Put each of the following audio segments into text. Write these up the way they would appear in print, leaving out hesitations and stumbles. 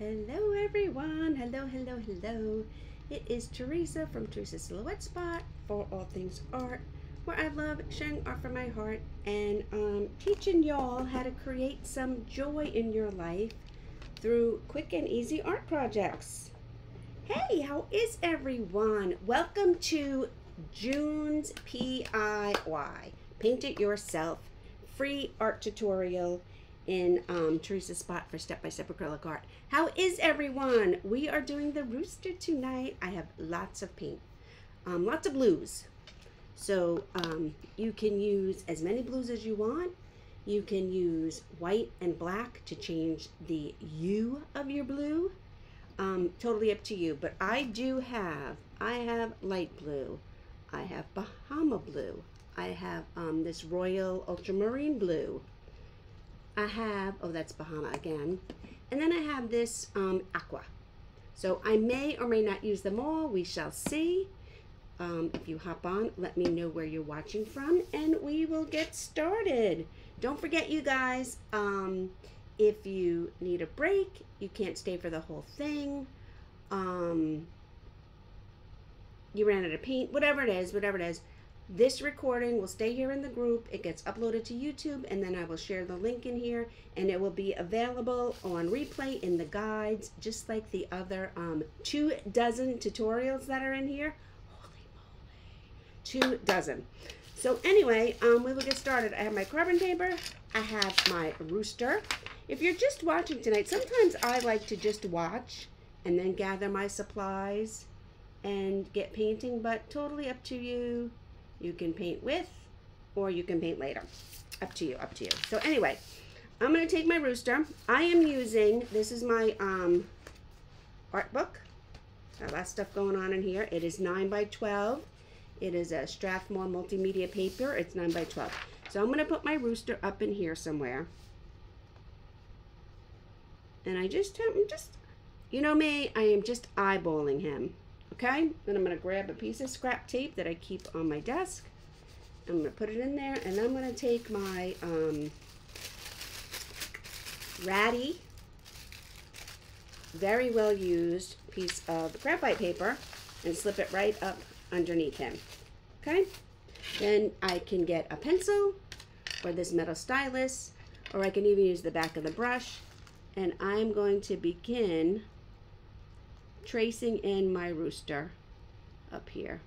Hello everyone, hello. It is Teresa from Teresa's Silhouette Spot for all things art, where I love sharing art from my heart and teaching y'all how to create some joy in your life through quick and easy art projects. Hey, how is everyone? Welcome to June's PIY, Paint It Yourself, free art tutorial in Teresa's Spot for step-by-step acrylic art. How is everyone? We are doing the rooster tonight. I have lots of paint, lots of blues. So you can use as many blues as you want. You can use white and black to change the hue of your blue. Totally up to you, but I have light blue. I have Bahama blue. I have this Royal Ultramarine blue. I have, oh, that's Bahama again. And then I have this aqua. So I may or may not use them all. We shall see. If you hop on, let me know where you're watching from and we will get started. Don't forget, you guys, if you need a break, you can't stay for the whole thing. You ran out of paint, whatever it is. This recording will stay here in the group. It gets uploaded to YouTube, and then I will share the link in here, and it will be available on replay in the guides, just like the other 24 tutorials that are in here. Holy moly, 24. So anyway, we will get started. I have my carbon paper. I have my rooster. If you're just watching tonight, sometimes I like to just watch and then gather my supplies and get painting, but totally up to you. You can paint with, or you can paint later. Up to you, up to you. So anyway, I'm gonna take my rooster. I am using, this is my art book. Got a lot of stuff going on in here. It is 9 by 12. It is a Strathmore multimedia paper. It's 9 by 12. So I'm gonna put my rooster up in here somewhere. And I'm just, you know me, I am just eyeballing him. Okay, then I'm going to grab a piece of scrap tape that I keep on my desk. I'm going to put it in there, and I'm going to take my ratty, very well used piece of graphite paper and slip it right up underneath him. Okay, then I can get a pencil or this metal stylus, or I can even use the back of the brush, and I'm going to begin tracing in my rooster up here.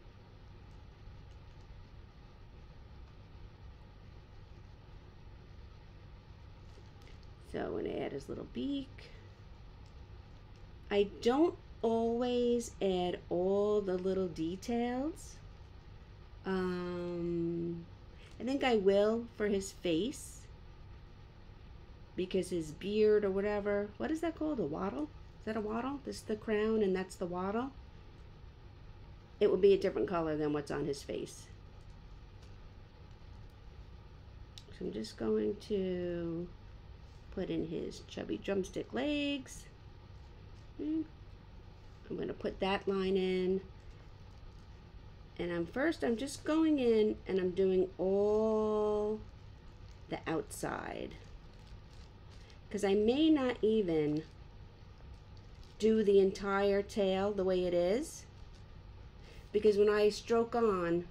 So I'm going to add his little beak. I don't always add all the little details. I think I will for his face, because his beard or whatever, what is that called, a waddle? Is that a wattle? This is the crown and that's the wattle. It will be a different color than what's on his face. So I'm just going to put in his chubby drumstick legs. I'm going to put that line in. And I'm just going in and I'm doing all the outside. Because I may not even do the entire tail the way it is, because when I stroke on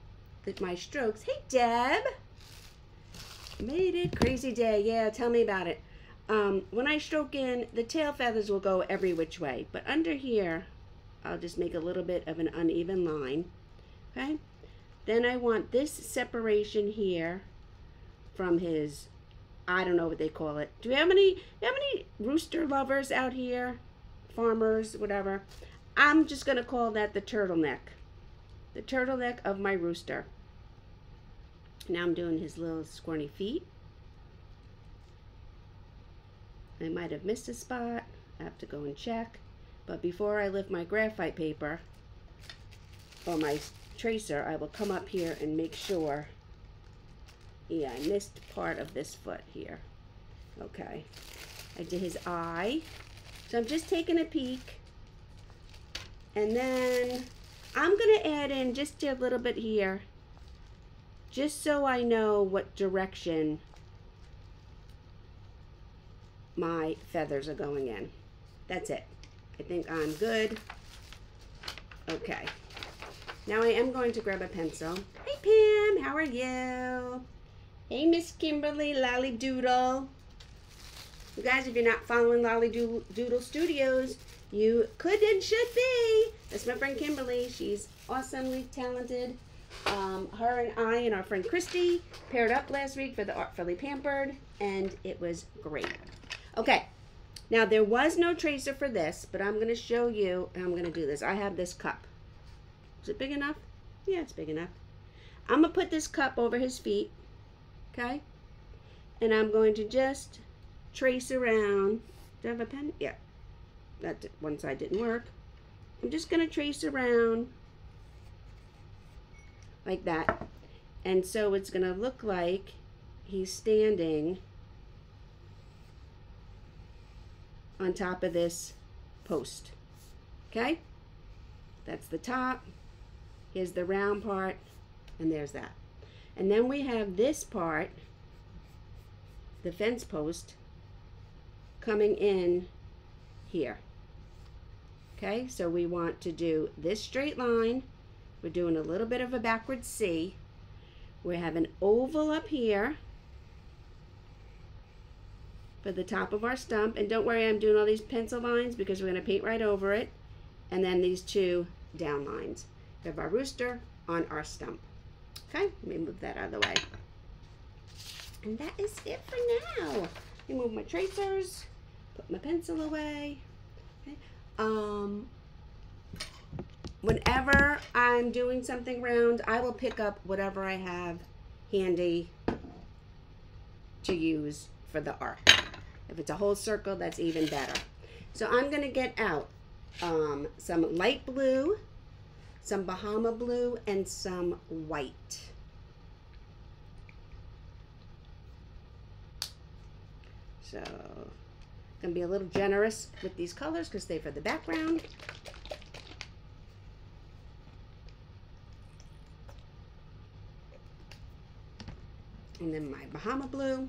my strokes, hey Deb, made it, crazy day, yeah, tell me about it. When I stroke in, the tail feathers will go every which way, but under here I'll just make a little bit of an uneven line. Okay, then I want this separation here from his, I don't know what they call it. Do we have how many rooster lovers out here? Farmers, whatever. I'm just going to call that the turtleneck. The turtleneck of my rooster. Now I'm doing his little squirmy feet. I might have missed a spot. I have to go and check. But before I lift my graphite paper or my tracer, I will come up here and make sure. Yeah, I missed part of this foot here. Okay. I did his eye. So I'm just taking a peek, and then I'm going to add in just a little bit here, just so I know what direction my feathers are going in. That's it. I think I'm good. Okay. Now I am going to grab a pencil. Hey, Pam. How are you? Hey, Miss Kimberly Lally Doodle. You guys, if you're not following Lolly Doodle Studios, you could and should be. That's my friend Kimberly. She's awesomely talented. Her and I and our friend Christy paired up last week for the Artfully Pampered, and it was great. Okay, now there was no tracer for this, but I'm going to show you, and I'm going to do this. I have this cup. Is it big enough? Yeah, it's big enough. I'm going to put this cup over his feet, okay? And I'm going to just trace around. Do I have a pen? Yeah. That one side didn't work. I'm just going to trace around like that. And so it's going to look like he's standing on top of this post. Okay? That's the top. Here's the round part. And there's that. And then we have this part, the fence post, coming in here. Okay, so we want to do this straight line. We're doing a little bit of a backward C. We have an oval up here for the top of our stump. And don't worry, I'm doing all these pencil lines because we're going to paint right over it. And then these two down lines. We have our rooster on our stump. Okay, let me move that out of the way. And that is it for now. Let me move my tracers. Put my pencil away. Okay. Whenever I'm doing something round, I will pick up whatever I have handy to use for the art. If it's a whole circle, that's even better. So I'm going to get out some light blue, some Bahama blue, and some white. So going to be a little generous with these colors because they're for the background. And then my Bahama blue.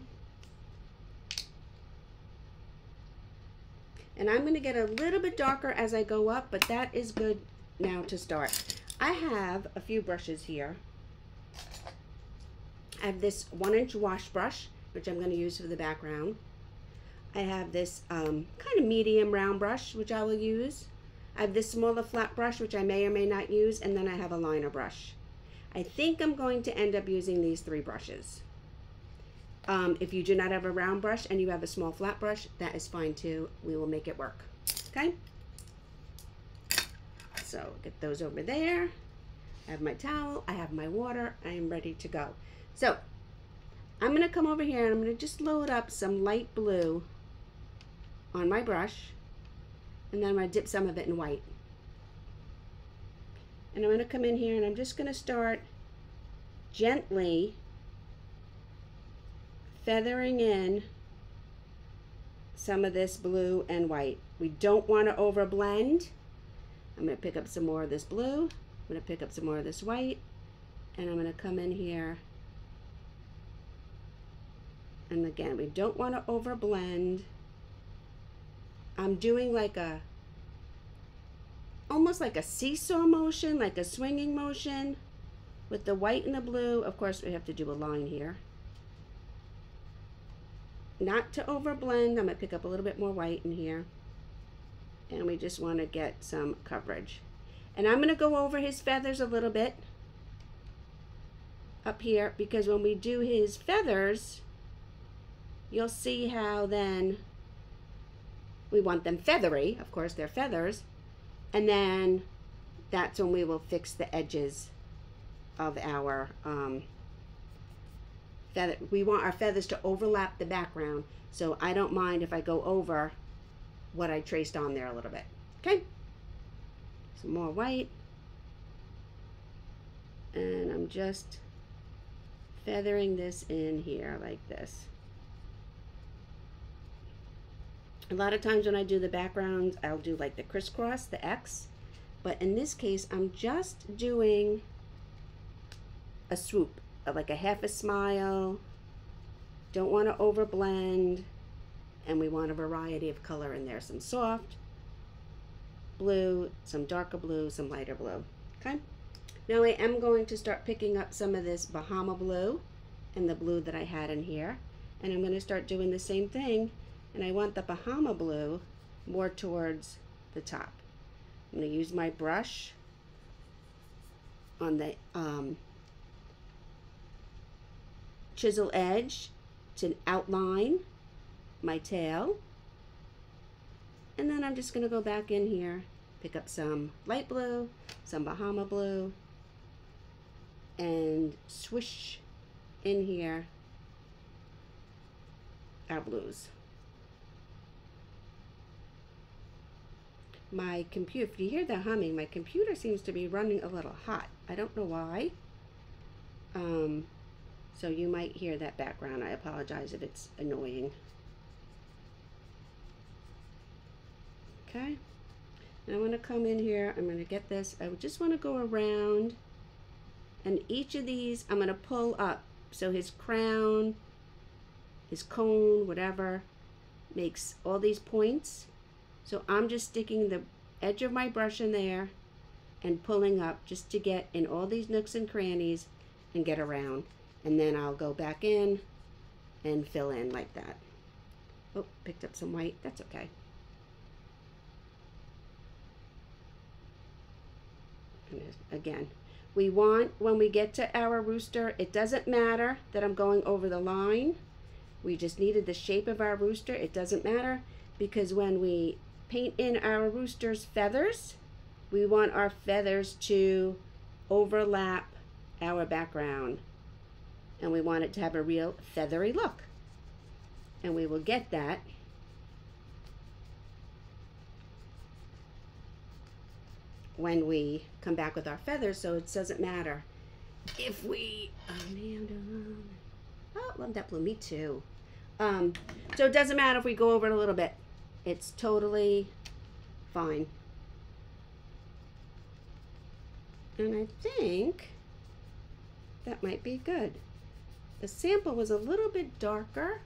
And I'm going to get a little bit darker as I go up, but that is good now to start. I have a few brushes here. I have this 1-inch wash brush, which I'm going to use for the background. I have this kind of medium round brush, which I will use. I have this smaller flat brush, which I may or may not use, and then I have a liner brush. I think I'm going to end up using these 3 brushes. If you do not have a round brush and you have a small flat brush, that is fine too. We will make it work, okay? So get those over there. I have my towel, I have my water, I am ready to go. So I'm gonna come over here and I'm gonna just load up some light blue on my brush, and then I'm going to dip some of it in white. And I'm going to come in here and I'm just going to start gently feathering in some of this blue and white. We don't want to over blend. I'm going to pick up some more of this blue, I'm going to pick up some more of this white, and I'm going to come in here, and again, we don't want to over blend. I'm doing like a, almost like a seesaw motion, like a swinging motion with the white and the blue. Of course, we have to do a line here. Not to overblend, I'm gonna pick up a little bit more white in here. And we just wanna get some coverage. And I'm gonna go over his feathers a little bit up here, because when we do his feathers, you'll see how then we want them feathery, of course, they're feathers. And then that's when we will fix the edges of our feather. We want our feathers to overlap the background. So I don't mind if I go over what I traced on there a little bit. Okay, some more white. And I'm just feathering this in here like this. A lot of times when I do the backgrounds, I'll do like the crisscross, the X, but in this case, I'm just doing a swoop, like a half a smile. Don't want to overblend, and we want a variety of color in there, some soft, blue, some darker blue, some lighter blue. Okay, now I am going to start picking up some of this Bahama blue and the blue that I had in here, and I'm going to start doing the same thing, and I want the Bahama blue more towards the top. I'm going to use my brush on the chisel edge to outline my tail, and then I'm just going to go back in here, pick up some light blue, some Bahama blue, and swish in here our blues. My computer, if you hear the humming, my computer seems to be running a little hot. I don't know why. So you might hear that background. I apologize if it's annoying. Okay, and I'm gonna come in here, I'm gonna get this, I just wanna go around, and each of these I'm gonna pull up. So his crown, his cone, whatever, makes all these points. So I'm just sticking the edge of my brush in there and pulling up just to get in all these nooks and crannies and get around. And then I'll go back in and fill in like that. Oh, picked up some white, that's okay. And again, we want, when we get to our rooster, it doesn't matter that I'm going over the line. We just needed the shape of our rooster, it doesn't matter. Because when we paint in our rooster's feathers, we want our feathers to overlap our background. And we want it to have a real feathery look. And we will get that when we come back with our feathers, so it doesn't matter if we, oh, love that blue, me too. So it doesn't matter if we go over it a little bit. It's totally fine. And I think that might be good. The sample was a little bit darker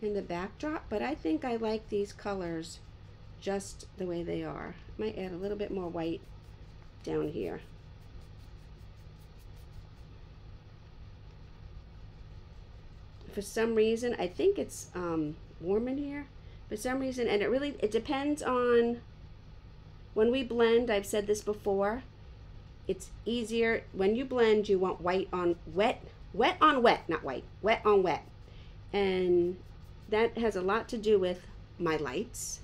in the backdrop, but I think I like these colors just the way they are. Might add a little bit more white down here. For some reason, I think it's warm in here. For some reason, and it depends on when we blend. I've said this before. It's easier when you blend. You want white on wet, wet on wet, not white, wet on wet, and that has a lot to do with my lights.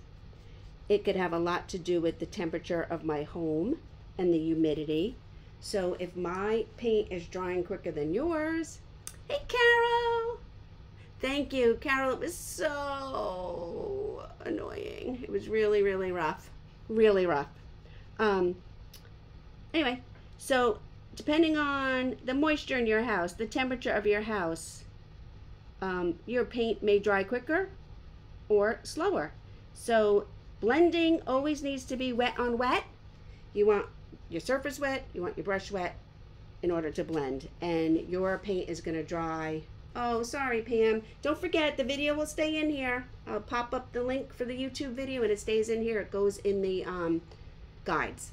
It could have a lot to do with the temperature of my home and the humidity. So if my paint is drying quicker than yours, hey Carol, thank you, Carol. It was so annoying. It was really, really rough, really rough. Anyway, so depending on the moisture in your house, the temperature of your house, your paint may dry quicker or slower. So blending always needs to be wet on wet. You want your surface wet, you want your brush wet in order to blend, and your paint is gonna dry. Oh, sorry, Pam. Don't forget, the video will stay in here. I'll pop up the link for the YouTube video and it stays in here. It goes in the guides.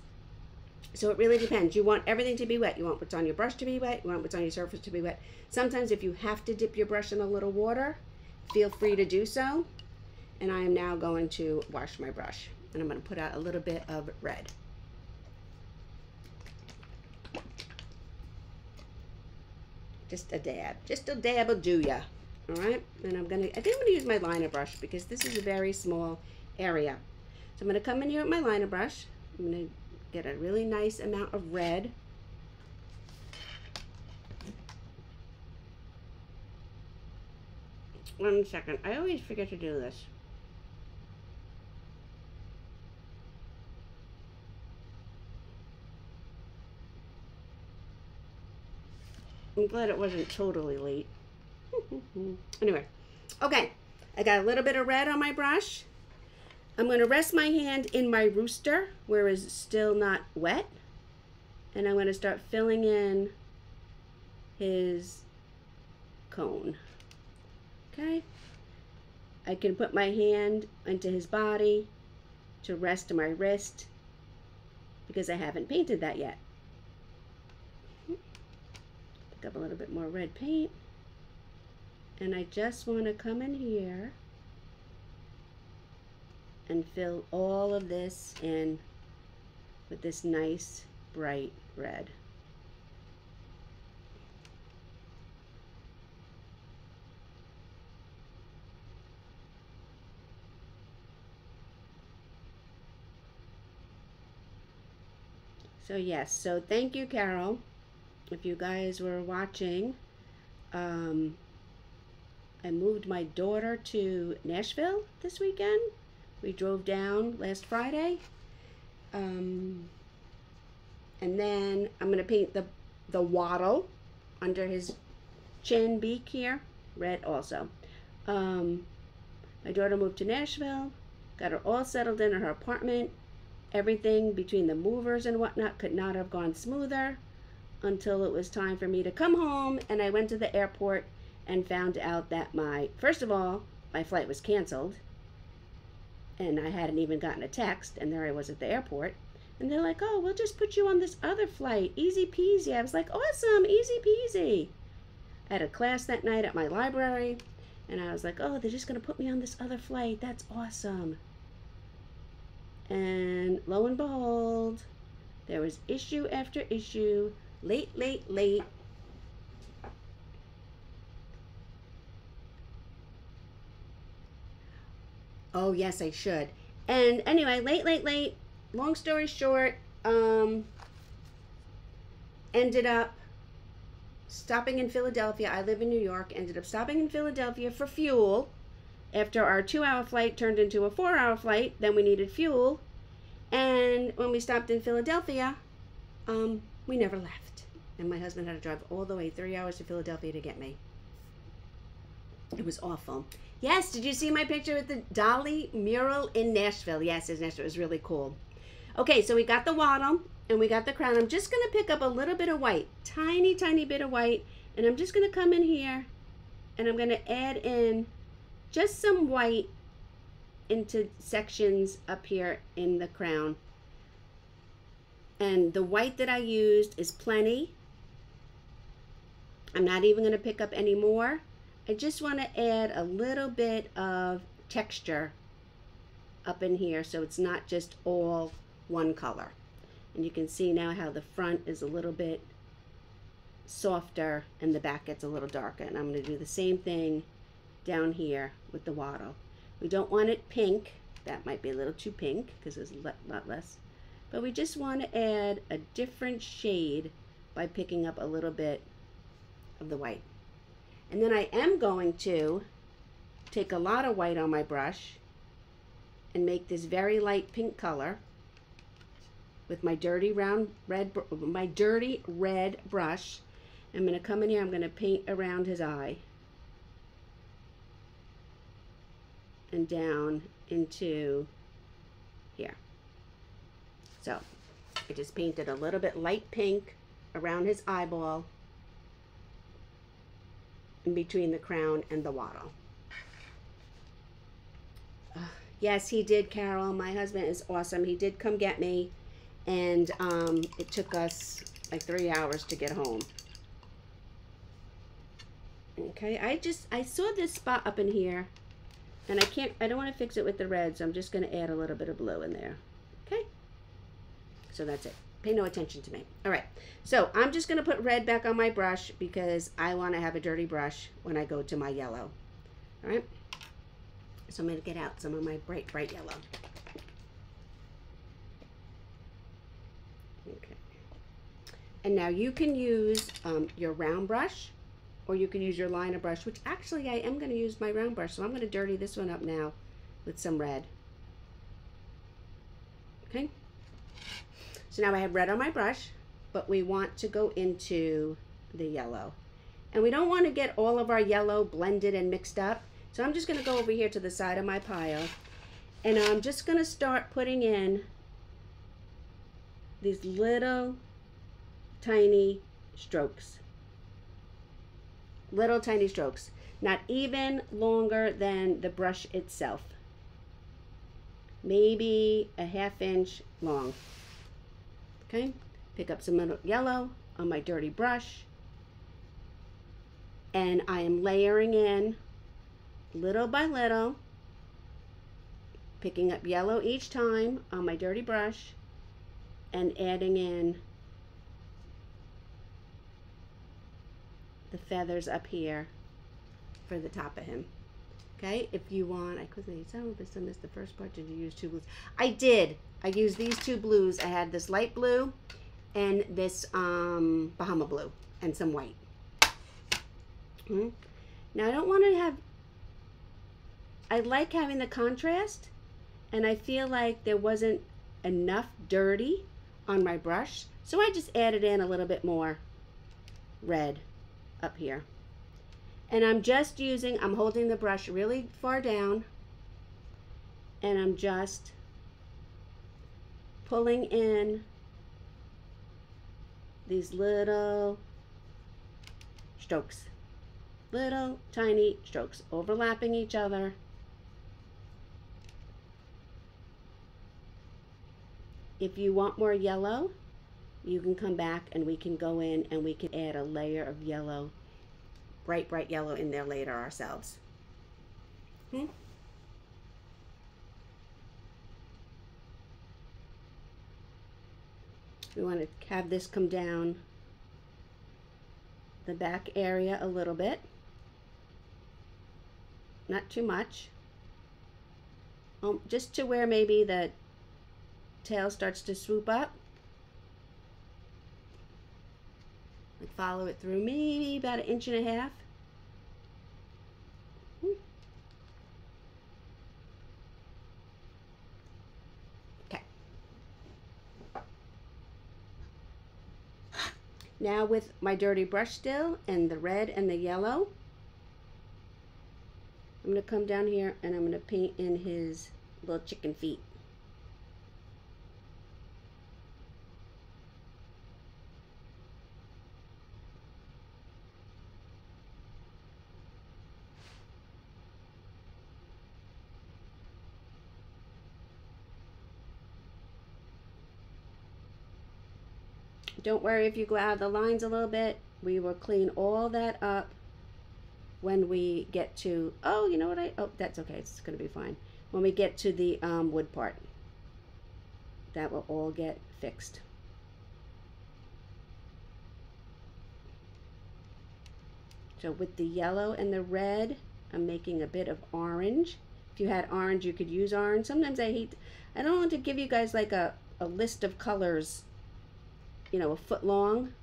So it really depends. You want everything to be wet. You want what's on your brush to be wet. You want what's on your surface to be wet. Sometimes if you have to dip your brush in a little water, feel free to do so. And I am now going to wash my brush. And I'm gonna put out a little bit of red. Just a dab will do ya. All right, and I think I'm gonna use my liner brush because this is a very small area. So I'm gonna come in here with my liner brush. I'm gonna get a really nice amount of red. One second, I always forget to do this. I'm glad it wasn't totally late. Anyway, okay, I got a little bit of red on my brush. I'm gonna rest my hand in my rooster where it's still not wet. And I'm gonna start filling in his cone, okay? I can put my hand into his body to rest my wrist because I haven't painted that yet. Pick up a little bit more red paint. And I just want to come in here and fill all of this in with this nice bright red. So yes, so thank you, Carol, if you guys were watching. I moved my daughter to Nashville this weekend. We drove down last Friday. And then I'm gonna paint the waddle under his chin beak here, red also. My daughter moved to Nashville, got her all settled in her apartment. Everything between the movers and whatnot could not have gone smoother until it was time for me to come home, and I went to the airport and found out that first of all, my flight was canceled, and I hadn't even gotten a text, and there I was at the airport, and they're like, oh, we'll just put you on this other flight, easy peasy. I was like, awesome, easy peasy. I had a class that night at my library, and I was like, oh, they're just gonna put me on this other flight, that's awesome. And lo and behold, there was issue after issue, late. Oh yes, I should. And anyway, late. Long story short, ended up stopping in Philadelphia. I live in New York, ended up stopping in Philadelphia for fuel. After our 2-hour flight turned into a 4-hour flight, then we needed fuel. And when we stopped in Philadelphia, we never left. And my husband had to drive all the way 3 hours to Philadelphia to get me. It was awful. Yes, did you see my picture with the Dolly mural in Nashville? Yes, in Nashville. It was really cool. Okay, so we got the waddle and we got the crown. I'm just going to pick up a little bit of white, tiny, tiny bit of white. And I'm just going to come in here and I'm going to add in just some white into sections up here in the crown. And the white that I used is plenty. I'm not even going to pick up any more. I just want to add a little bit of texture up in here so it's not just all one color. And you can see now how the front is a little bit softer and the back gets a little darker. And I'm going to do the same thing down here with the waddle. We don't want it pink. That might be a little too pink because there's a lot less. But we just want to add a different shade by picking up a little bit of the white. And then I am going to take a lot of white on my brush and make this very light pink color with my dirty red brush. I'm going to come in here, I'm going to paint around his eye and down into here. So I just painted a little bit light pink around his eyeball in between the crown and the waddle. Yes, he did, Carol. My husband is awesome. He did come get me, and it took us like 3 hours to get home. Okay, I saw this spot up in here. And I don't want to fix it with the red, so I'm just going to add a little bit of blue in there. Okay? So that's it. Pay no attention to me. All right. So I'm just going to put red back on my brush because I want to have a dirty brush when I go to my yellow. All right? So I'm going to get out some of my bright, bright yellow. Okay. And now you can use your round brush, or you can use your liner brush, which actually I am going to use my round brush, so I'm going to dirty this one up now with some red. Okay? So now I have red on my brush, but we want to go into the yellow. And we don't want to get all of our yellow blended and mixed up, so I'm just going to go over here to the side of my pile, and I'm just going to start putting in these little tiny strokes. Little tiny strokes, not even longer than the brush itself. Maybe a half inch long. Okay, pick up some middle yellow on my dirty brush, and I am layering in little by little, picking up yellow each time on my dirty brush and adding in the feathers up here for the top of him. Okay, if you want, I quickly, I missed the first part. Did you use two blues? I did. I used these two blues. I had this light blue and this Bahama blue and some white. Now I don't want to have, I like having the contrast, and I feel like there wasn't enough dirty on my brush, so I just added in a little bit more red up here. And I'm just using, I'm holding the brush really far down, and I'm just pulling in these little strokes, little tiny strokes, overlapping each other. If you want more yellow, you can come back and we can go in and we can add a layer of yellow, bright yellow in there later ourselves. Okay. We want to have this come down the back area a little bit, not too much, just to where maybe the tail starts to swoop up. And follow it through maybe about 1.5 inches. Okay. Now with my dirty brush still and the red and the yellow, I'm going to come down here and I'm going to paint in his little chicken feet. Don't worry if you go out of the lines a little bit. We will clean all that up when we get to, oh, you know what, oh, that's okay, it's gonna be fine. When we get to the wood part, that will all get fixed. So with the yellow and the red, I'm making a bit of orange. If you had orange, you could use orange. Sometimes I don't want to give you guys like a list of colors, you know, a foot long.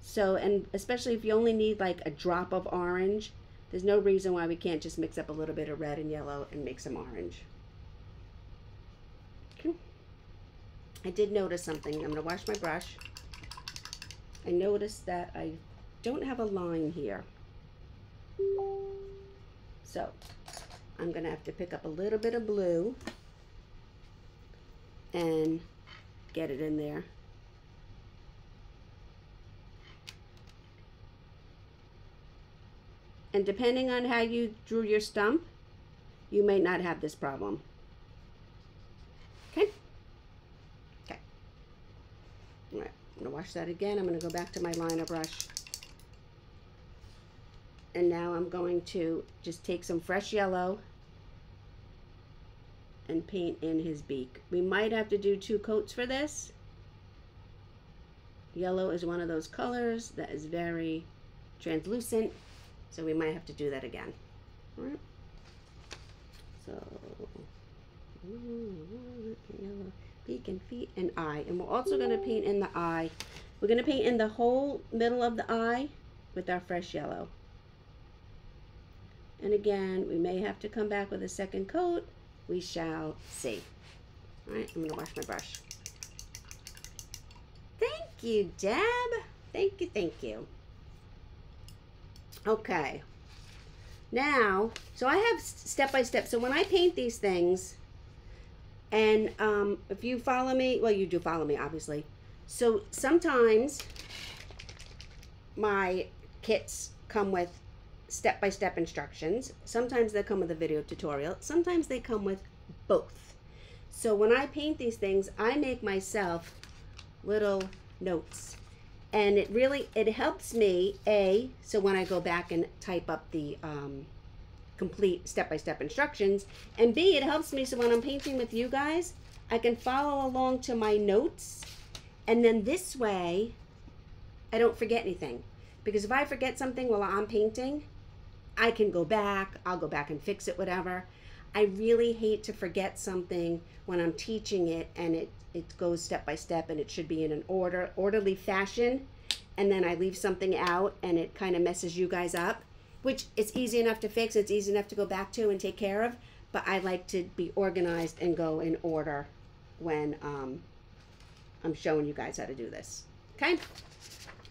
So, and especially if you only need like a drop of orange, there's no reason why we can't just mix up a little bit of red and yellow and make some orange. Okay. I did notice something. I'm gonna wash my brush. I noticed that I don't have a line here. So, I'm gonna have to pick up a little bit of blue and get it in there. And depending on how you drew your stump, you may not have this problem. Okay? Okay. All right, I'm gonna wash that again. I'm gonna go back to my liner brush. And now I'm going to just take some fresh yellow and paint in his beak. We might have to do two coats for this. Yellow is one of those colors that is very translucent. So we might have to do that again. All right. So, yellow, beak and feet and eye. And we're also gonna paint in the eye. We're gonna paint in the whole middle of the eye with our fresh yellow. And again, we may have to come back with a second coat. We shall see. All right, I'm gonna wash my brush. Thank you, Deb. Thank you, thank you. Okay, now, so I have step-by-step. So when I paint these things, and if you follow me, well, you do follow me, obviously. So sometimes my kits come with step-by-step instructions. Sometimes they come with a video tutorial. Sometimes they come with both. So when I paint these things, I make myself little notes. And it really, it helps me, A, so when I go back and type up the complete step-by-step instructions, and B, it helps me so when I'm painting with you guys, I can follow along to my notes, and then this way, I don't forget anything. Because if I forget something while I'm painting, I can go back, I'll go back and fix it, whatever. I really hate to forget something when I'm teaching it, and it goes step by step, and it should be in an orderly fashion, and then I leave something out, and it kind of messes you guys up, which it's easy enough to fix, it's easy enough to go back to and take care of, but I like to be organized and go in order when I'm showing you guys how to do this, okay?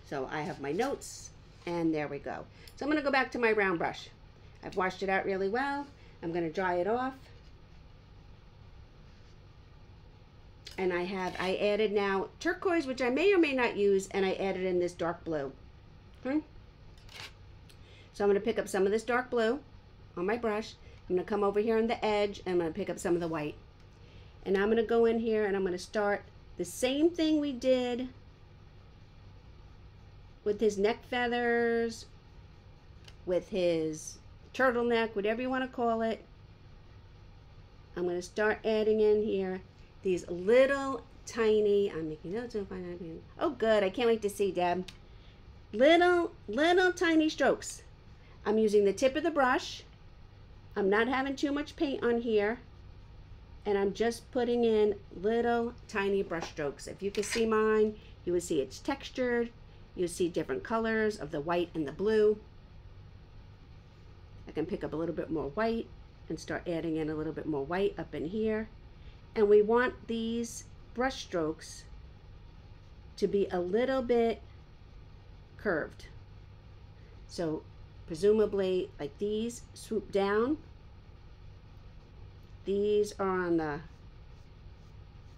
So I have my notes, and there we go. So I'm gonna go back to my round brush. I've washed it out really well. I'm gonna dry it off. And I added now turquoise, which I may or may not use, and I added in this dark blue. Okay? So I'm gonna pick up some of this dark blue on my brush. I'm gonna come over here on the edge, and I'm gonna pick up some of the white. And I'm gonna go in here, and I'm gonna start the same thing we did with his neck feathers, with his turtleneck, whatever you want to call it. I'm going to start adding in here these little tiny, I'm making notes, oh good, I can't wait to see, Deb. Little tiny strokes. I'm using the tip of the brush. I'm not having too much paint on here. And I'm just putting in little tiny brush strokes. If you can see mine, you would see it's textured. You'll see different colors of the white and the blue. I can pick up a little bit more white and start adding in a little bit more white up in here. And we want these brush strokes to be a little bit curved. So presumably like these swoop down. These are on the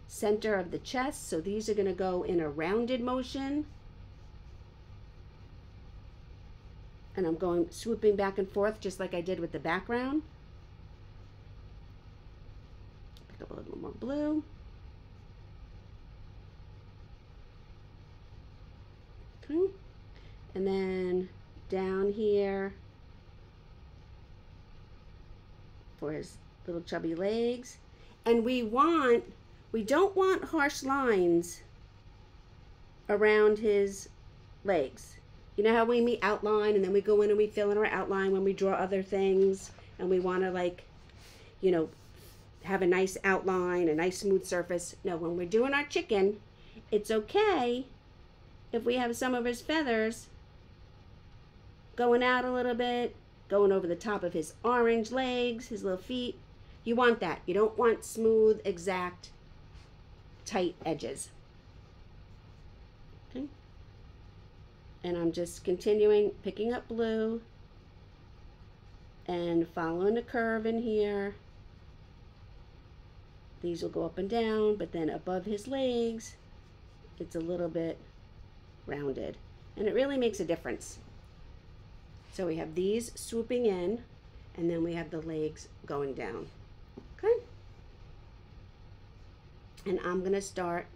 center of the chest. So these are going to go in a rounded motion. And I'm going swooping back and forth just like I did with the background. Pick up a little more blue. Okay. And then down here for his little chubby legs. And we don't want harsh lines around his legs. You know how we outline and then we go in and we fill in our outline when we draw other things, and we want to, like, you know, have a nice outline, a nice smooth surface. No, when we're doing our chicken, it's okay if we have some of his feathers going out a little bit, going over the top of his orange legs, his little feet. You want that. You don't want smooth, exact, tight edges. Okay? And I'm just continuing, picking up blue and following the curve in here. These will go up and down, but then above his legs, it's a little bit rounded. And it really makes a difference. So we have these swooping in, and then we have the legs going down. Okay? And I'm gonna start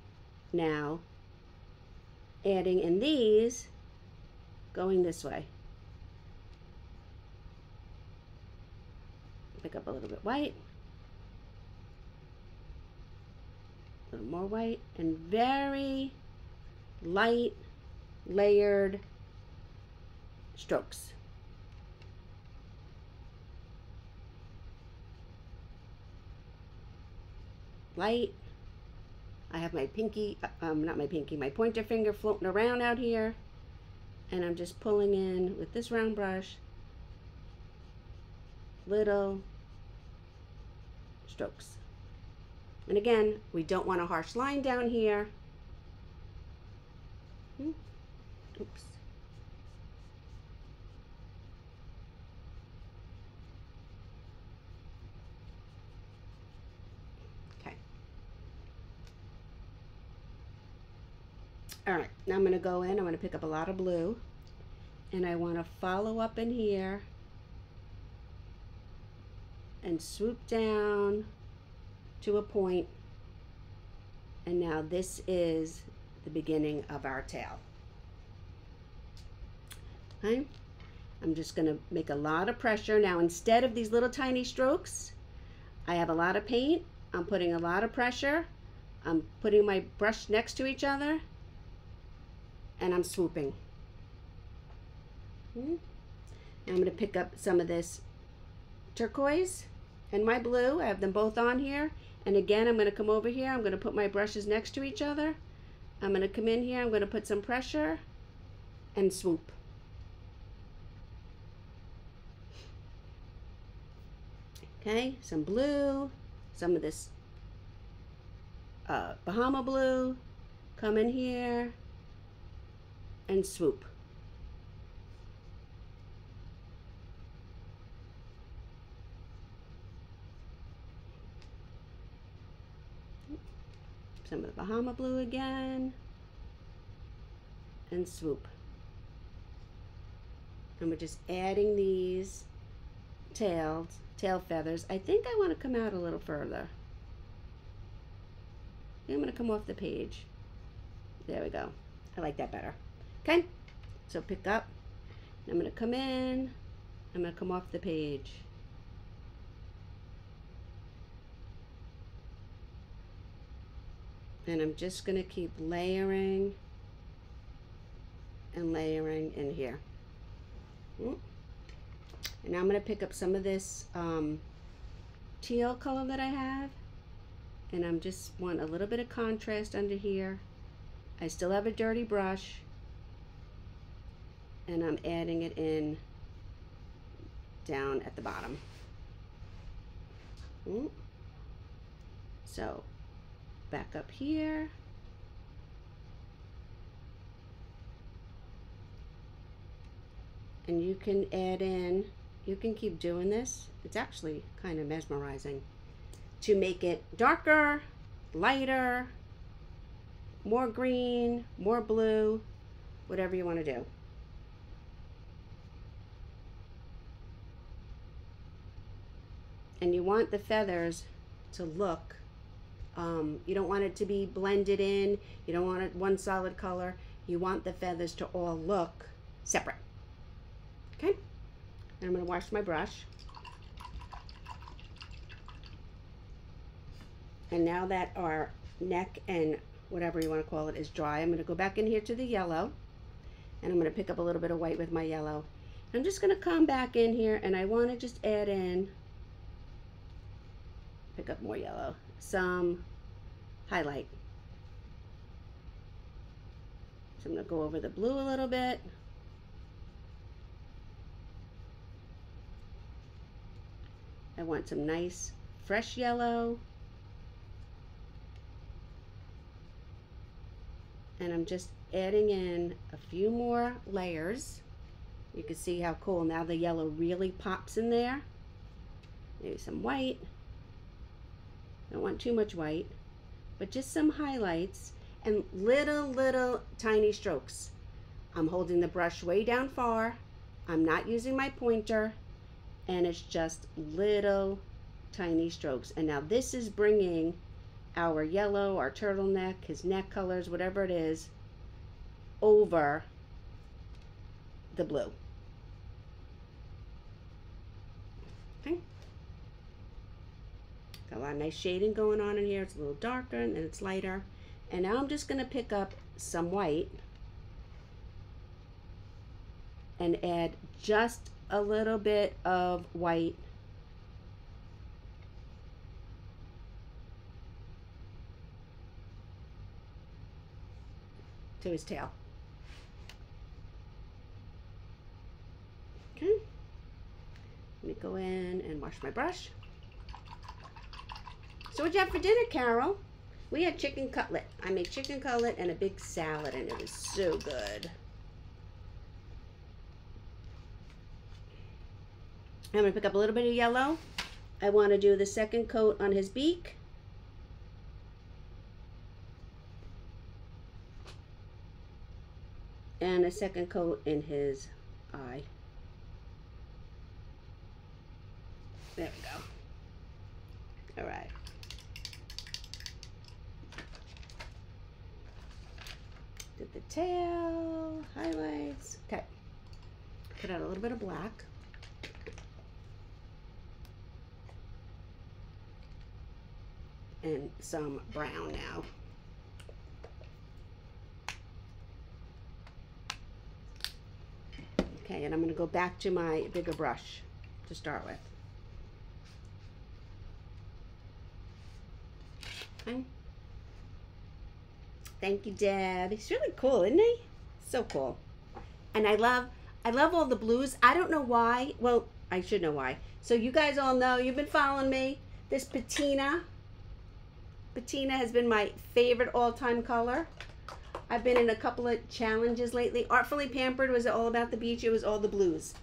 now adding in these going this way. Pick up a little bit white, a little more white, and very light layered strokes. Light. I have my pinky, not my pinky, my pointer finger floating around out here. And I'm just pulling in with this round brush, little strokes. And again, we don't want a harsh line down here. Oops. Okay. All right, now I'm going to go in, I'm going to pick up a lot of blue, and I want to follow up in here and swoop down to a point. And now this is the beginning of our tail. Okay, I'm just going to make a lot of pressure. Now, instead of these little tiny strokes, I have a lot of paint. I'm putting a lot of pressure. I'm putting my brush next to each other, and I'm swooping. Okay. I'm going to pick up some of this turquoise and my blue. I have them both on here. And again, I'm going to come over here. I'm going to put my brushes next to each other. I'm going to come in here. I'm going to put some pressure and swoop. Okay, some blue, some of this Bahama blue. Come in here and swoop. Some of the Bahama blue again, and swoop. And we're just adding these tail feathers. I think I want to come out a little further. I'm going to come off the page. There we go. I like that better. Okay, so pick up. I'm going to come in. I'm going to come off the page. And I'm just going to keep layering and layering in here. And I'm going to pick up some of this teal color that I have. And I'm just want a little bit of contrast under here. I still have a dirty brush. And I'm adding it in down at the bottom. So back up here, and you can add in, you can keep doing this. It's actually kind of mesmerizing to make it darker, lighter, more green, more blue, whatever you want to do. And you want the feathers to look, you don't want it to be blended in. You don't want it one solid color. You want the feathers to all look separate. Okay? And I'm going to wash my brush. And now that our neck and whatever you want to call it is dry, I'm going to go back in here to the yellow. And I'm going to pick up a little bit of white with my yellow. I'm just going to come back in here, and I want to just add in, pick up more yellow, some highlight. So I'm going to go over the blue a little bit. I want some nice fresh yellow. And I'm just adding in a few more layers. You can see how cool now the yellow really pops in there. Maybe some white. Don't want too much white, but just some highlights and little tiny strokes. I'm holding the brush way down far. I'm not using my pointer, and it's just little tiny strokes. And now this is bringing our yellow, our turtleneck, his neck colors, whatever it is, over the blue. Okay. Got a lot of nice shading going on in here. It's a little darker and then it's lighter. And now I'm just going to pick up some white and add just a little bit of white to his tail. Okay. Let me go in and wash my brush. So what'd you have for dinner, Carol? We had chicken cutlet. I made chicken cutlet and a big salad, and it was so good. I'm gonna pick up a little bit of yellow. I wanna do the second coat on his beak. And a second coat in his eye. There we go. All right. Did the tail, highlights. Okay. Put out a little bit of black. And some brown now. Okay, and I'm going to go back to my bigger brush to start with. Okay. Thank you, Deb. He's really cool, isn't he? So cool. And I love all the blues. I don't know why. Well, I should know why. So you guys all know, you've been following me. This patina. Patina has been my favorite all-time color. I've been in a couple of challenges lately. Artfully Pampered was all about the beach. It was all the blues.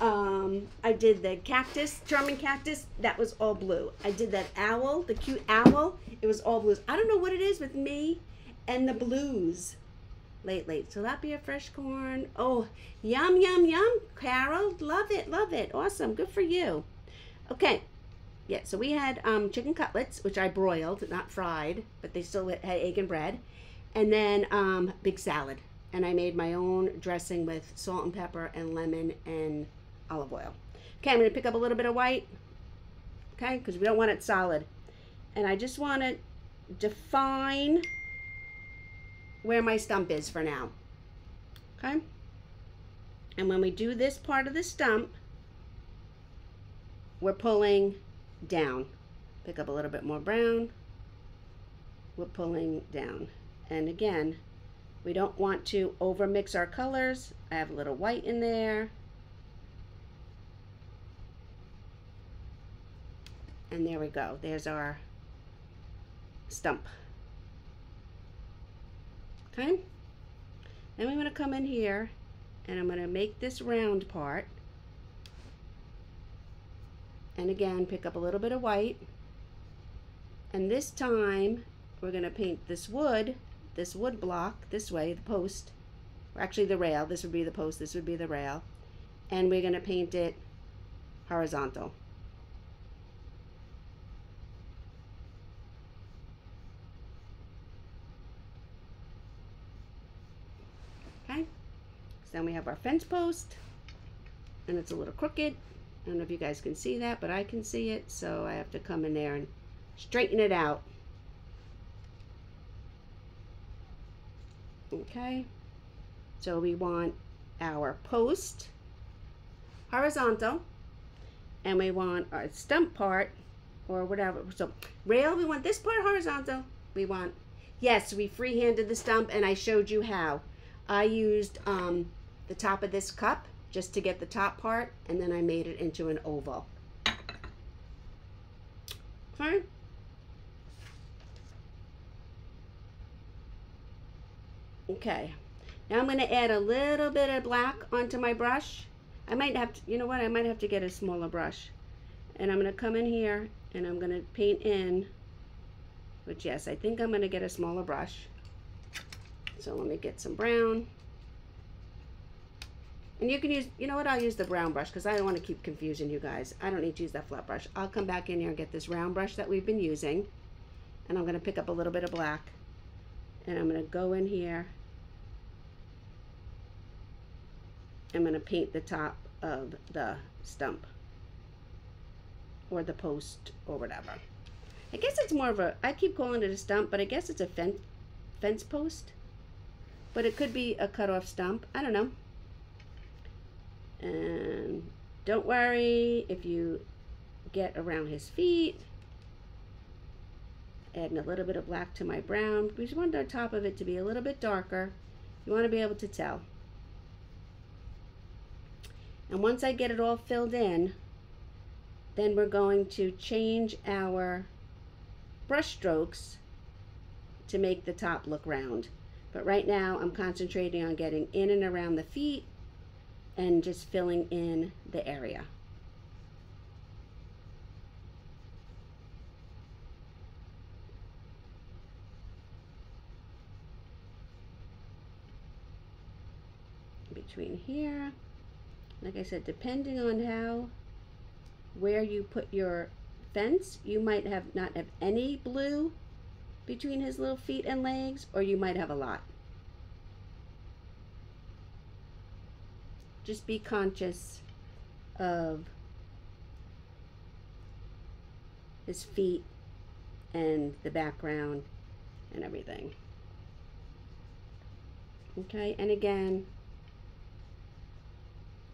I did the cactus, German cactus. That was all blue. I did that owl, the cute owl. It was all blues. I don't know what it is with me and the blues lately. Tilapia, fresh corn. Oh, yum, yum, yum, Carol. Love it, love it. Awesome. Good for you. Okay. Yeah, so we had chicken cutlets, which I broiled, not fried, but they still had egg and bread. And then big salad. And I made my own dressing with salt and pepper and lemon and olive oil. Okay, I'm going to pick up a little bit of white, okay, because we don't want it solid. And I just want to define where my stump is for now, okay? And when we do this part of the stump, we're pulling down. Pick up a little bit more brown. We're pulling down. And again, we don't want to over mix our colors. I have a little white in there. And there we go. There's our stump. Okay? Then we're going to come in here and I'm going to make this round part. And again, pick up a little bit of white. And this time, we're going to paint this wood block, this way, the post. Or actually the rail. This would be the post. This would be the rail. And we're going to paint it horizontal. Okay. So then we have our fence post. And it's a little crooked. I don't know if you guys can see that, but I can see it, so I have to come in there and straighten it out. Okay, so we want our post horizontal, and we want our stump part, or whatever, so rail, we want this part horizontal, we want, yes, we free-handed the stump, and I showed you how. I used the top of this cup, just to get the top part, and then I made it into an oval. Okay. Okay, now I'm gonna add a little bit of black onto my brush. I might have to, you know what, I might have to get a smaller brush. And I'm gonna come in here and I'm gonna paint in, which yes, I think I'm gonna get a smaller brush. So let me get some brown. And you can use, you know what, I'll use the brown brush because I don't want to keep confusing you guys. I don't need to use that flat brush. I'll come back in here and get this round brush that we've been using. And I'm going to pick up a little bit of black. And I'm going to go in here. I'm going to paint the top of the stump. Or the post or whatever. I guess it's more of a, I keep calling it a stump, but I guess it's a fence post. But it could be a cut off stump. I don't know. And don't worry if you get around his feet. Adding a little bit of black to my brown. We just want the top of it to be a little bit darker. You want to be able to tell. And once I get it all filled in, then we're going to change our brush strokes to make the top look round. But right now I'm concentrating on getting in and around the feet and just filling in the area. Between here, like I said, depending on how, where you put your fence, you might have not have any blue between his little feet and legs, or you might have a lot. Just be conscious of his feet and the background and everything. Okay, and again,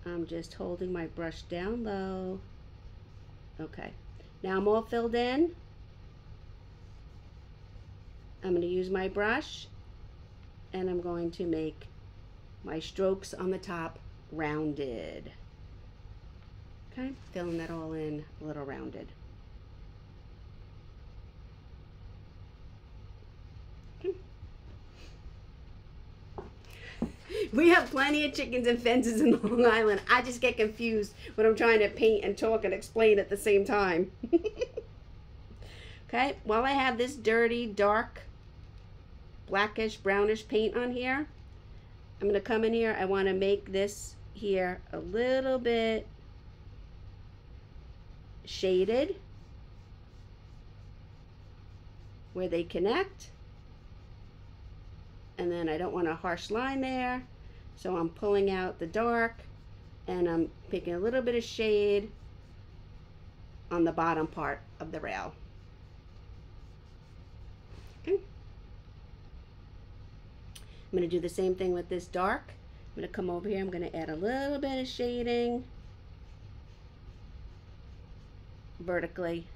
I'm just holding my brush down low. Okay, now I'm all filled in. I'm going to use my brush and I'm going to make my strokes on the top rounded. Okay, filling that all in a little rounded. Okay. We have plenty of chickens and fences in Long Island. I just get confused when I'm trying to paint and talk and explain at the same time. Okay, while I have this dirty, dark, blackish, brownish paint on here, I'm going to come in here. I want to make this here a little bit shaded where they connect. And then I don't want a harsh line there, so I'm pulling out the dark and I'm picking a little bit of shade on the bottom part of the rail. Okay. I'm going to do the same thing with this dark. I'm going to come over here. I'm going to add a little bit of shading vertically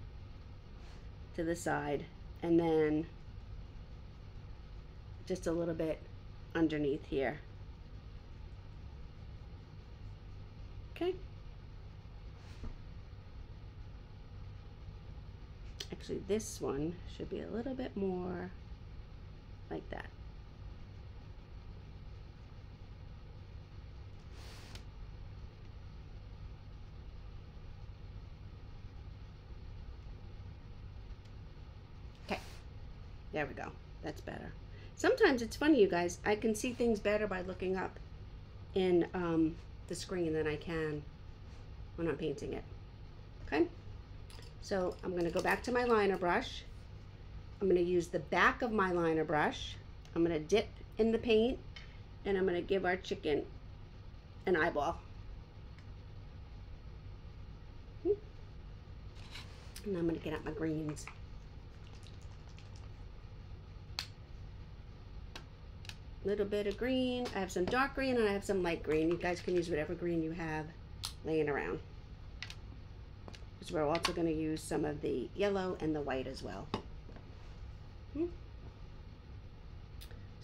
to the side, and then just a little bit underneath here. Okay. Actually, this one should be a little bit more like that. There we go. That's better. Sometimes it's funny, you guys. I can see things better by looking up in the screen than I can when I'm painting it. Okay? So I'm going to go back to my liner brush. I'm going to use the back of my liner brush. I'm going to dip in the paint, and I'm going to give our chicken an eyeball. And I'm going to get out my greens. Little bit of green. I have some dark green and I have some light green. You guys can use whatever green you have laying around. Because we're also going to use some of the yellow and the white as well. So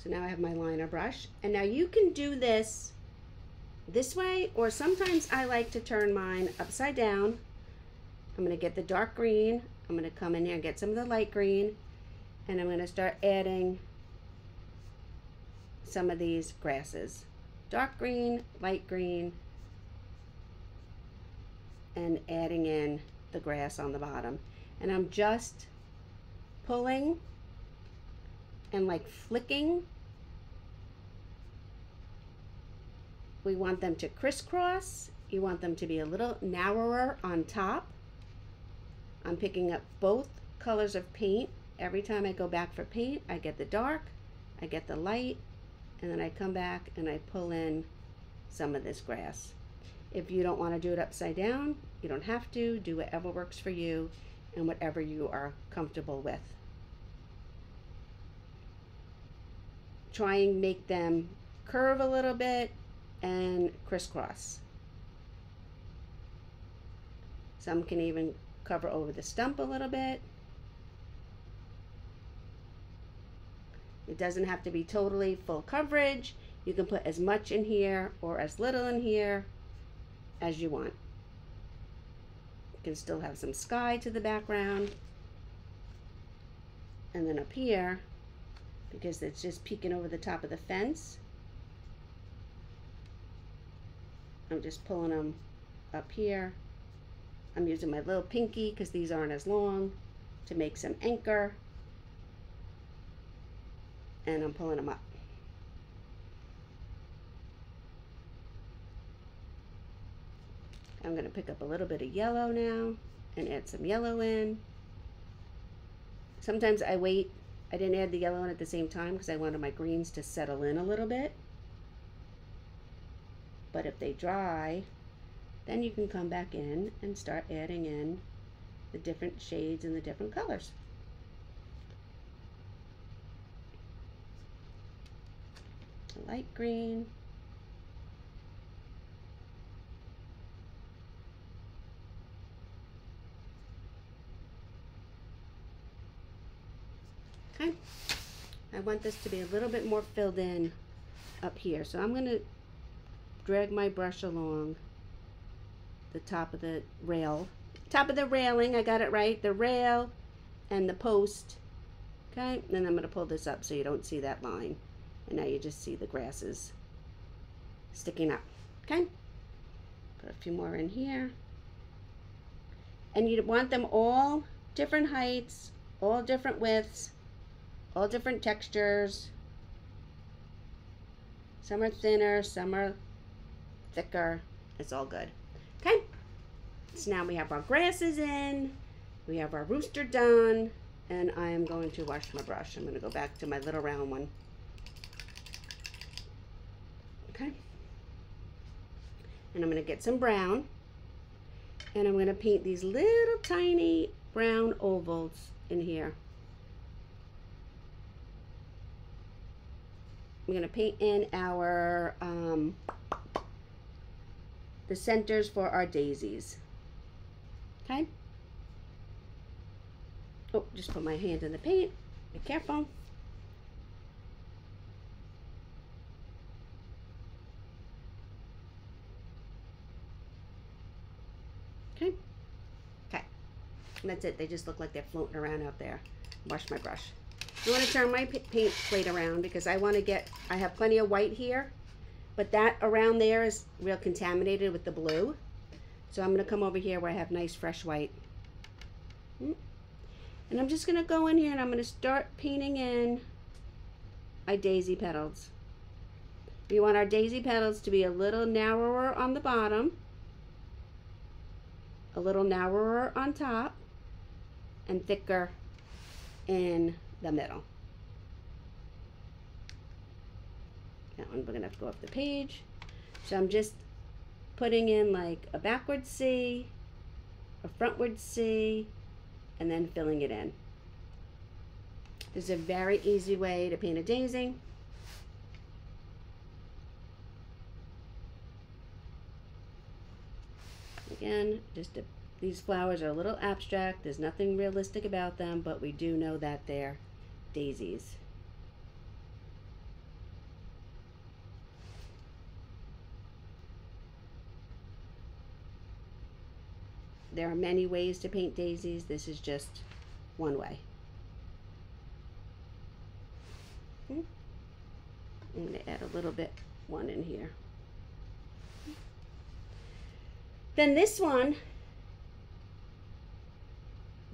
now I have my liner brush. And now you can do this way, or sometimes I like to turn mine upside down. I'm going to get the dark green. I'm going to come in here and get some of the light green. And I'm going to start adding some of these grasses. Dark green, light green, and adding in the grass on the bottom. And I'm just pulling and like flicking. We want them to crisscross. You want them to be a little narrower on top. I'm picking up both colors of paint. Every time I go back for paint, I get the dark, I get the light, and then I come back and I pull in some of this grass. If you don't want to do it upside down, you don't have to. Do whatever works for you and whatever you are comfortable with. Try and make them curve a little bit and crisscross. Some can even cover over the stump a little bit. It doesn't have to be totally full coverage. You can put as much in here or as little in here as you want. You can still have some sky to the background. And then up here, because it's just peeking over the top of the fence, I'm just pulling them up here. I'm using my little pinky because these aren't as long to make some anchor. And I'm pulling them up. I'm going to pick up a little bit of yellow now and add some yellow in. Sometimes I wait. I didn't add the yellow in at the same time because I wanted my greens to settle in a little bit. But if they dry, then you can come back in and start adding in the different shades and the different colors. Light green. Okay, I want this to be a little bit more filled in up here, so I'm going to drag my brush along the top of the rail, top of the railing, I got it right, the rail and the post. Okay, then I'm going to pull this up so you don't see that line, and now you just see the grasses sticking up. Okay, put a few more in here, and you want them all different heights, all different widths, all different textures. Some are thinner, some are thicker. It's all good. Okay, so now we have our grasses in, we have our rooster done, and I am going to wash my brush. I'm going to go back to my little round one. Okay, and I'm going to get some brown, and I'm going to paint these little tiny brown ovals in here. We're going to paint in our the centers for our daisies. Okay. Oh, just put my hand in the paint. Be careful. Okay. Okay. And that's it. They just look like they're floating around out there. Wash my brush. I want to turn my paint plate around because I want to get, I have plenty of white here, but that around there is real contaminated with the blue. So I'm going to come over here where I have nice fresh white. And I'm just going to go in here and I'm going to start painting in my daisy petals. We want our daisy petals to be a little narrower on the bottom, a little narrower on top, and thicker in the middle. That one we're gonna have to go up the page. So I'm just putting in like a backward C, a frontward C, and then filling it in. This is a very easy way to paint a daisy. Again, just a, these flowers are a little abstract. There's nothing realistic about them, but we do know that they're daisies. There are many ways to paint daisies. This is just one way. I'm going to add a little bit one in here. Then this one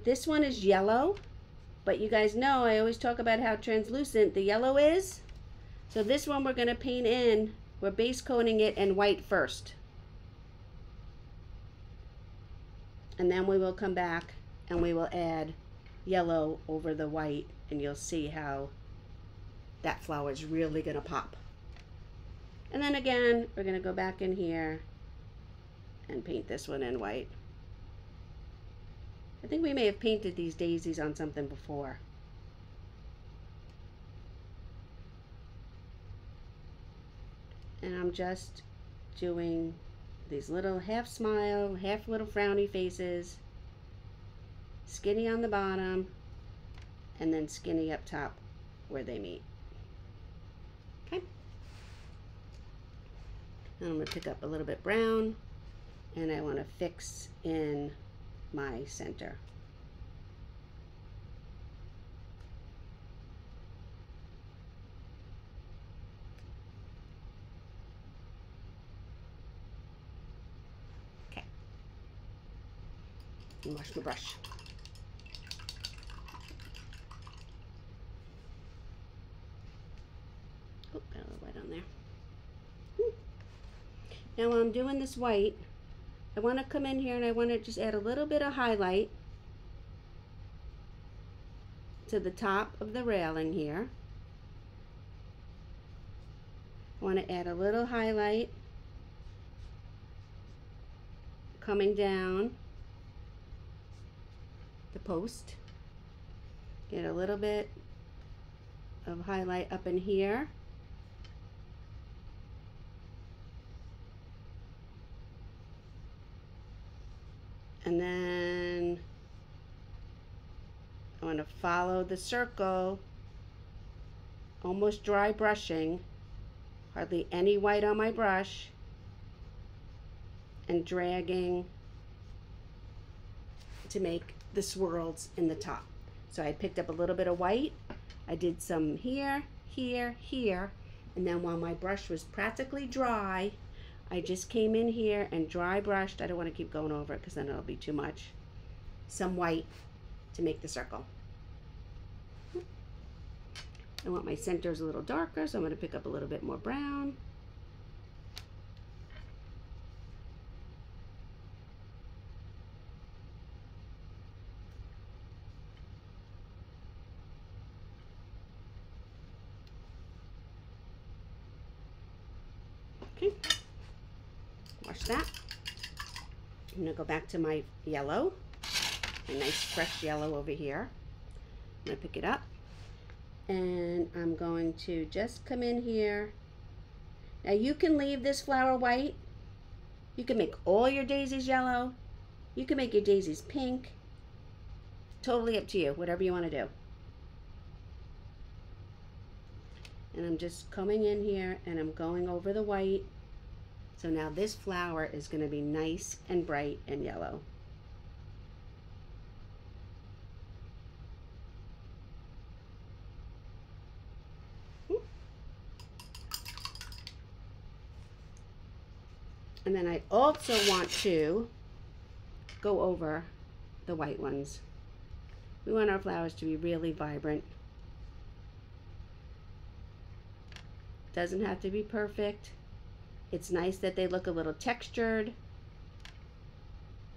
is yellow, but you guys know I always talk about how translucent the yellow is. So this one we're going to paint in, we're base coating it in white first. And then we will come back and we will add yellow over the white, and you'll see how that flower is really going to pop. And then again, we're going to go back in here and paint this one in white. I think we may have painted these daisies on something before. And I'm just doing these little half smile, half little frowny faces, skinny on the bottom, and then skinny up top where they meet. Okay. And I'm going to pick up a little bit brown, and I want to fix in my center. Wash my brush. Oh, got a little white on there. Now while I'm doing this white, I want to come in here and I want to just add a little bit of highlight to the top of the railing here. I want to add a little highlight coming down the post. Get a little bit of highlight up in here. And then I want to follow the circle, almost dry brushing, hardly any white on my brush, and dragging to make the swirls in the top. So I picked up a little bit of white, I did some here, here, here, and then while my brush was practically dry, I just came in here and dry brushed. I don't want to keep going over it because then it'll be too much. Some white to make the circle. I want my centers a little darker, so I'm going to pick up a little bit more brown. Okay. Wash that. I'm going to go back to my yellow, a nice fresh yellow over here. I'm going to pick it up and I'm going to just come in here. Now you can leave this flower white. You can make all your daisies yellow. You can make your daisies pink. Totally up to you, whatever you want to do. And I'm just coming in here and I'm going over the white. So now this flower is going to be nice and bright and yellow. And then I also want to go over the white ones. We want our flowers to be really vibrant. Doesn't have to be perfect. It's nice that they look a little textured.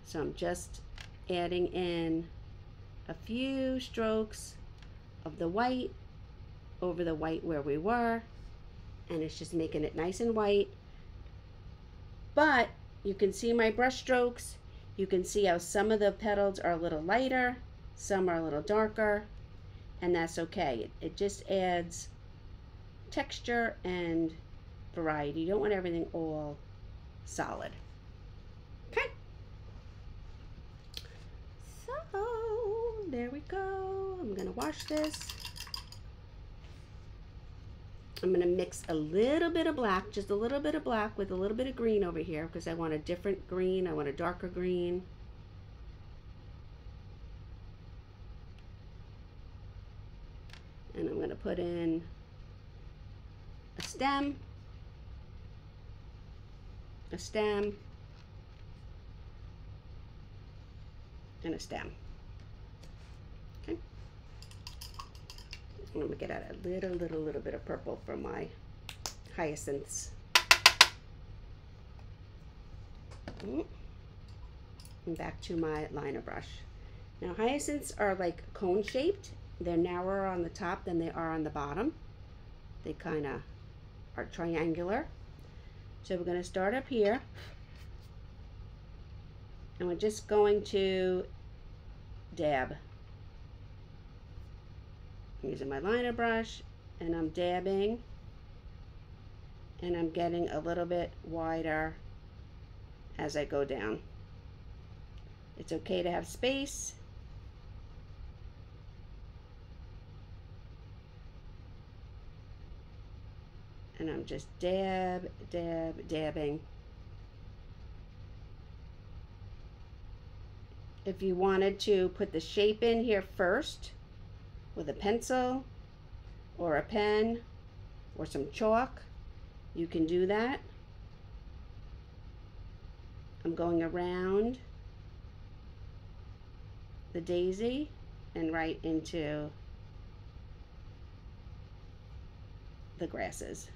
So I'm just adding in a few strokes of the white over the white where we were, and it's just making it nice and white. But you can see my brush strokes. You can see how some of the petals are a little lighter, some are a little darker, and that's okay. It just adds texture and variety. You don't want everything all solid. Okay. So, there we go. I'm gonna wash this. I'm going to mix a little bit of black, just a little bit of black with a little bit of green over here because I want a different green. I want a darker green. And I'm going to put in a stem, a stem, and a stem. I'm gonna get out a little bit of purple for my hyacinths. And back to my liner brush. Now hyacinths are like cone shaped. They're narrower on the top than they are on the bottom. They kind of are triangular. So we're gonna start up here. And we're just going to dab. I'm using my liner brush and I'm dabbing and I'm getting a little bit wider as I go down. It's okay to have space. And I'm just dabbing. If you wanted to put the shape in here first, with a pencil or a pen or some chalk, you can do that. I'm going around the daisy and right into the grasses.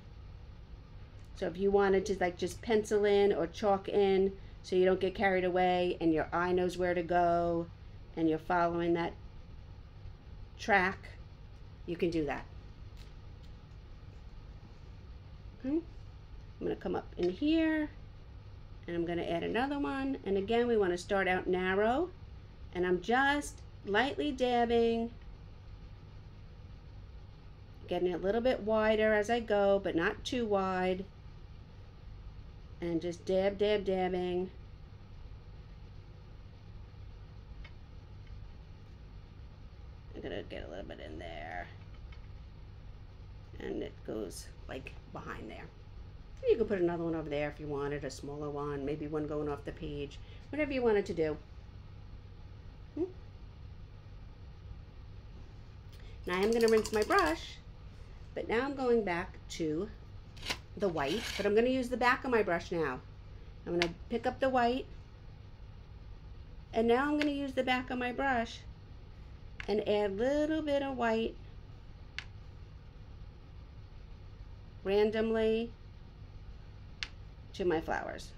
So if you wanted to like just pencil in or chalk in so you don't get carried away and your eye knows where to go and you're following that track, you can do that. Okay. I'm going to come up in here and and I'm going to add another one. And again, we want to start out narrow, and I'm just lightly dabbing, getting it a little bit wider as I go, but not too wide, and just dab, dab, dabbing. I'm gonna get a little bit in there, and it goes like behind there. And you can put another one over there if you wanted, a smaller one, maybe one going off the page, whatever you wanted to do. Now I'm gonna rinse my brush, but now I'm going back to the white, but I'm gonna use the back of my brush now. I'm gonna pick up the white, and now I'm gonna use the back of my brush and add a little bit of white randomly to my flowers.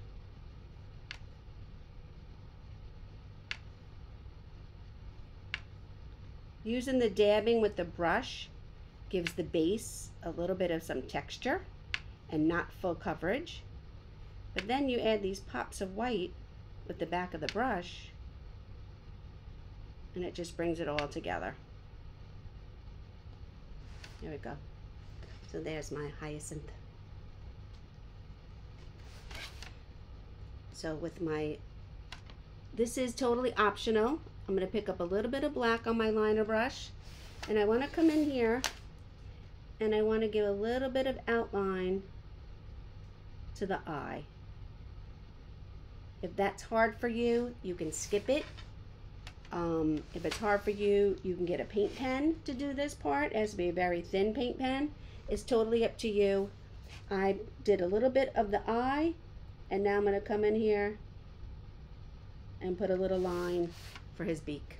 Using the dabbing with the brush gives the base a little bit of some texture and not full coverage. But then you add these pops of white with the back of the brush, and it just brings it all together. There we go. So there's my hyacinth. So with my, this is totally optional. I'm going to pick up a little bit of black on my liner brush, and I want to come in here and I want to give a little bit of outline to the eye. If that's hard for you, you can skip it. If it's hard for you, you can get a paint pen to do this part. It has to be a very thin paint pen. It's totally up to you. I did a little bit of the eye, and now I'm going to come in here and put a little line for his beak.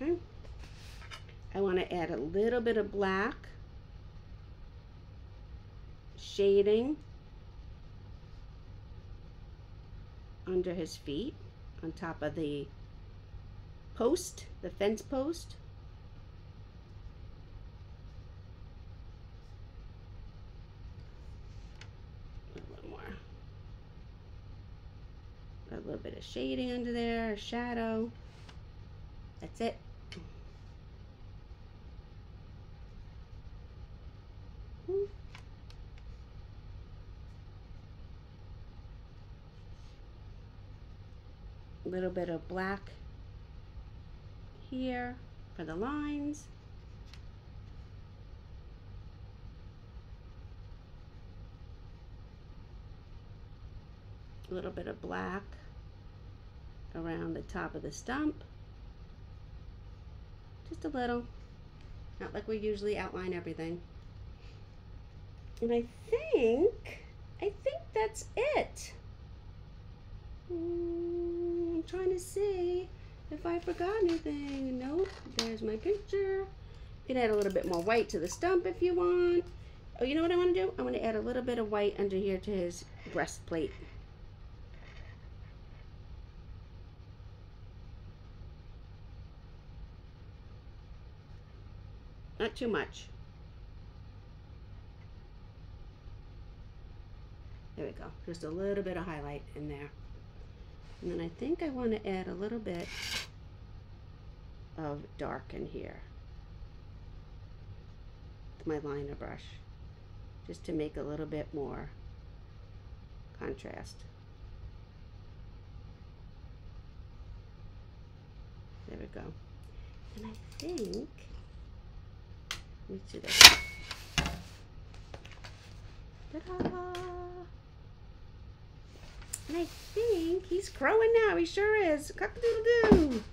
Okay. I want to add a little bit of black shading under his feet on top of the post, the fence post. A little bit of shading under there, a shadow. That's it. A little bit of black here for the lines. A little bit of black around the top of the stump, just a little, not like we usually outline everything. And I think that's it. I'm trying to see if I forgot anything. Nope, there's my picture. You can add a little bit more white to the stump if you want. Oh, you know what I want to do? I want to add a little bit of white under here to his breastplate. Not too much. There we go. Just a little bit of highlight in there. And then I think I want to add a little bit of dark in here with my liner brush, just to make a little bit more contrast. There we go. And I think, let me do this. Ta-da! And I think he's crowing now. He sure is. Cock-a-doodle-doo.